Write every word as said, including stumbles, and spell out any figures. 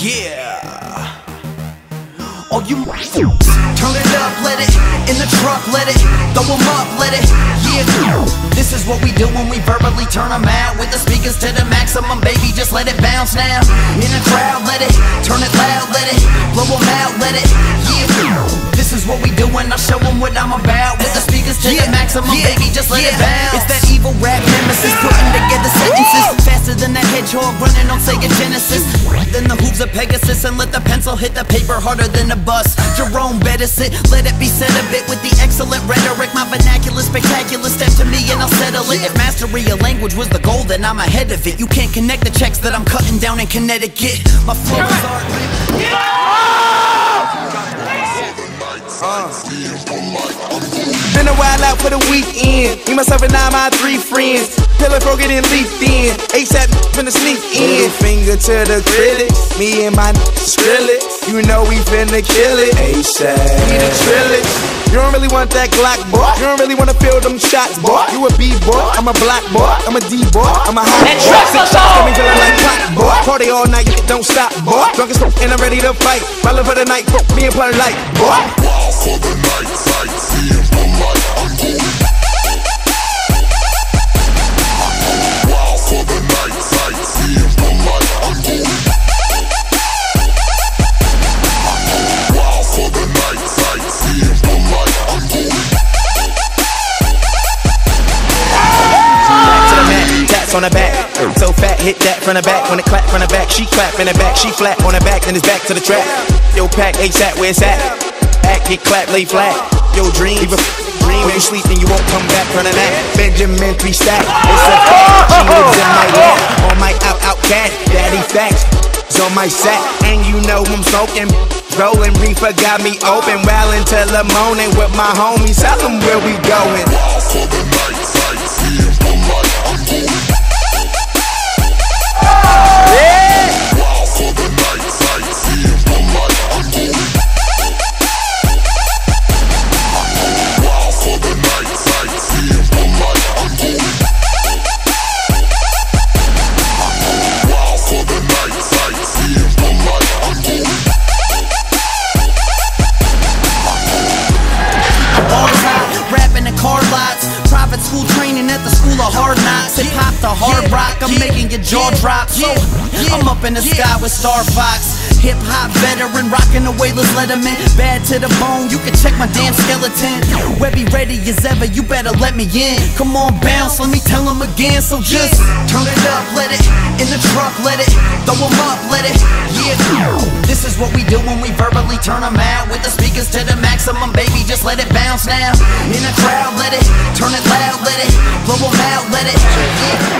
Yeah. Oh, you fools, turn it up, let it in the truck, let it throw them up, let it. Yeah, this is what we do when we verbally turn them out with the speakers to the maximum, baby. Just let it bounce now. In the crowd, let it turn it loud, let it blow them out, let it. Yeah, this is what we do when I show them what I'm about with the speakers to yeah. the maximum, yeah. baby. Just let yeah. it bounce. It's that evil rap nemesis putting together sentences faster than that hedgehog running on Sega Genesis. Then the hooves of Pegasus and let the pencil hit the paper harder than a bus. Jerome Bettis, it, let it be said a bit with the excellent rhetoric. My vernacular spectacular, step to me and I'll settle it. If mastery of language was the goal, then I'm ahead of it. You can't connect the checks that I'm cutting down in Connecticut. My flow is art. Been a while out for the weekend. Me, myself, and I, my three friends. Pillar broken and leafed in. ASAP finna sneak in. Finger to the critics. Me and my drill it. You know we finna kill it. ASAP. We the trillers. You don't really want that Glock, boy. You don't really want to feel them shots, boy. You a B-boy, I'm a black boy. I'm a D-boy, I'm a hot boy. Six shots coming till I'm like pop, boy. Party all night, don't stop, boy. Drunk as fuck and I'm ready to fight. Ballin' for the night, fuck me and play light, boy. Wild for the night, fight, me and play light, I'm going. Wild for the night, fight, me and play light, I'm going. Wild for the night, fight, me and play light. On her back, so fat, hit that from the back. When it clap from the back, she clap in the back. She flat on her back, then it's back to the track. Yo, pack ASAP, where it's at? Act, get clap, lay flat. Yo, dream, leave a dream. When you sleep and you won't come back from the nap. Benjamin, three stack. It's a fact, she lives in my lap. On my out, out cat, daddy facts. It's on my sack, and you know I'm smoking. Rolling reefer got me open. Well until the morning with my homies. Tell them where we going. For the night, sight, see the light, I'm going. School training at the school of hard knocks. Hip hop the hard rock, I'm making your jaw drop. So I'm up in the sky with Star Fox. Hip hop veteran, rocking away, let's let him in. Bad to the bone, you can check my damn skeleton. Webby ready as ever, you better let me in. Come on, bounce, let me tell him again. So just turn it up, let it in the truck, let it throw him up, let it. Yeah, this is what we do when we verbally turn them out with the speakers to the maximum, baby. Just let it bounce now. In the crowd, let it turn it loud. Let it blow them out, let it.